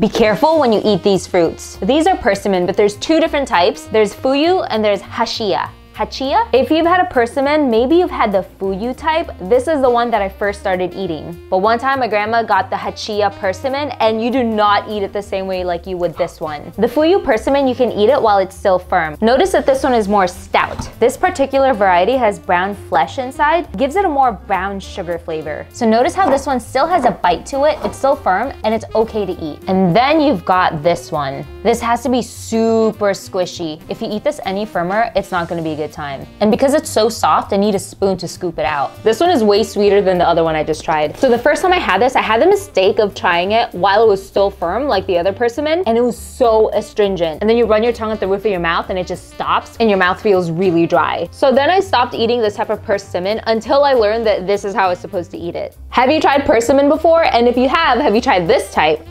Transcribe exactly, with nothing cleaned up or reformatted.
Be careful when you eat these fruits. These are persimmon, but there's two different types. There's Fuyu and there's Hachiya. Hachiya? If you've had a persimmon, maybe you've had the Fuyu type. This is the one that I first started eating. But one time my grandma got the Hachiya persimmon, and you do not eat it the same way like you would this one. The Fuyu persimmon, you can eat it while it's still firm. Notice that this one is more stout. This particular variety has brown flesh inside, gives it a more brown sugar flavor. So notice how this one still has a bite to it, it's still firm, and it's okay to eat. And then you've got this one. This has to be super squishy. If you eat this any firmer, it's not gonna be good. Time. And because it's so soft, I need a spoon to scoop it out. This one is way sweeter than the other one I just tried. So the first time I had this, I had the mistake of trying it while it was still firm, like the other persimmon, and it was so astringent. And then you run your tongue at the roof of your mouth and it just stops and your mouth feels really dry. So then I stopped eating this type of persimmon until I learned that this is how I was supposed to eat it. Have you tried persimmon before? And if you have, have you tried this type?